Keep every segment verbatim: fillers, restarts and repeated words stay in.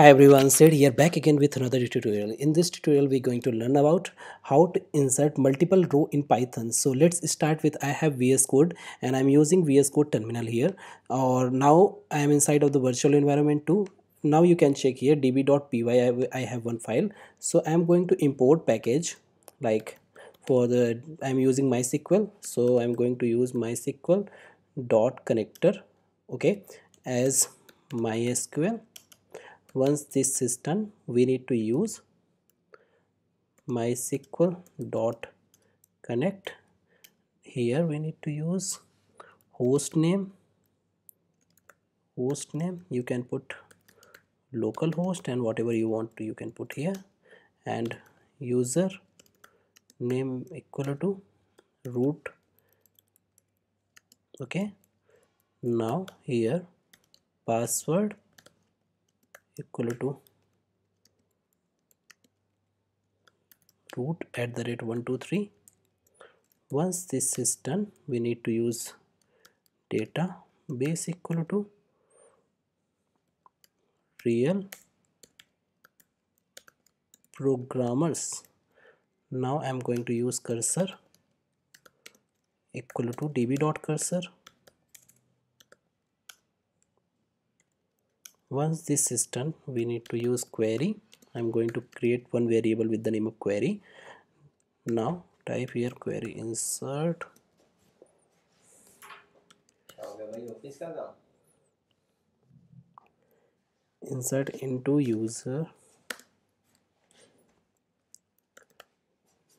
Hi everyone, Sid here, back again with another tutorial. In this tutorial we're going to learn about how to insert multiple row in Python. So let's start with I have V S Code and I'm using V S Code terminal here, or now I am inside of the virtual environment too. Now you can check here db.py, I have one file. So I'm going to import package like for the I'm using MySQL, so I'm going to use MySQL dot connector, okay, as MySQL. Once this is done, we need to use MySQL dot connect. Here we need to use hostname. Hostname you can put localhost and whatever you want to you can put here, and user name equal to root. Okay. Now here password equal to root at the rate one two three. Once this is done, we need to use database equal to Real Programmers. Now I am going to use cursor equal to db.cursor. Once this is done, we need to use query. I'm going to create one variable with the name of query. Now type here query insert. Insert into user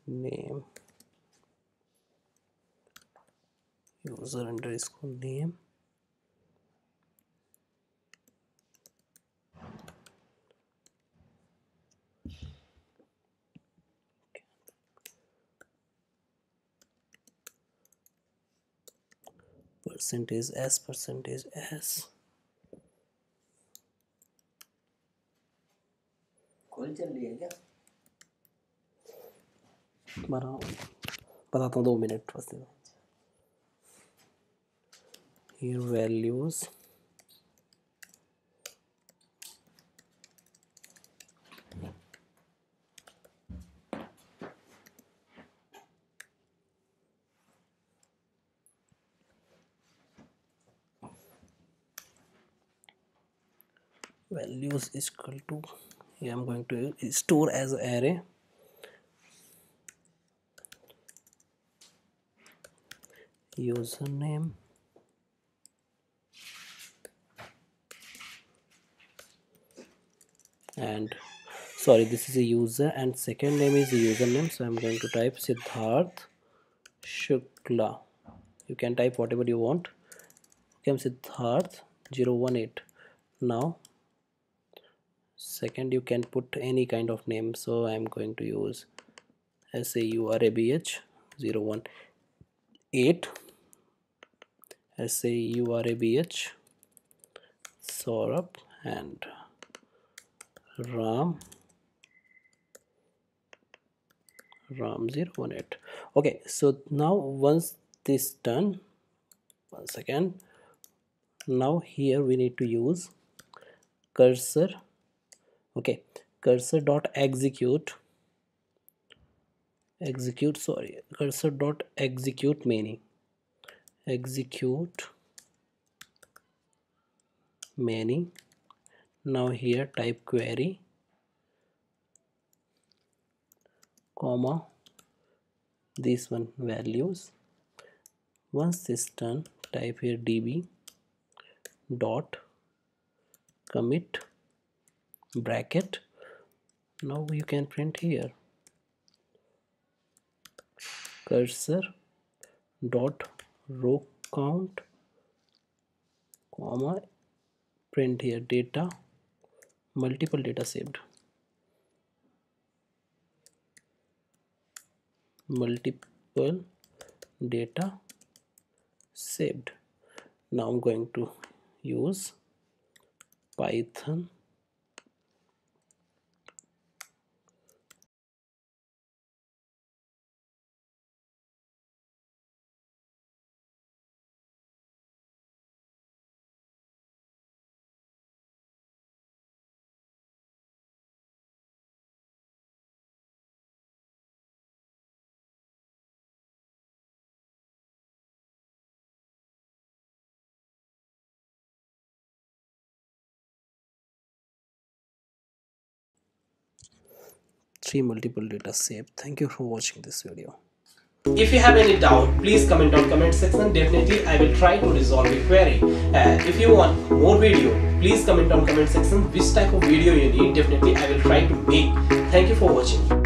name. User underscore name. Percentage s percentage s बताता हूँ दो minute बस. Here values values is equal to here I'm going to store as array. Username and sorry this is a user and second name is a username, so I'm going to type Siddharth Shukla. You can type whatever you want. Okay, I'm Siddharth zero one eight. Now second you can put any kind of name, so I am going to use SAURABH zero one eight, SAURABH Saurabh and Ram Ram zero one eight. Okay, so now once this done, one second, now here we need to use cursor. Okay, cursor dot execute execute sorry cursor dot execute many execute many. Now here type query comma this one values. Once this done, type here db dot commit bracket. Now you can print here cursor dot row count comma print here data multiple data saved multiple data saved. Now I'm going to use Python three multiple data saved. Thank you for watching this video. If you have any doubt, please comment on comment section. Definitely I will try to resolve your query. Uh, if you want more video, please comment on comment section which type of video you need. Definitely I will try to make. Thank you for watching.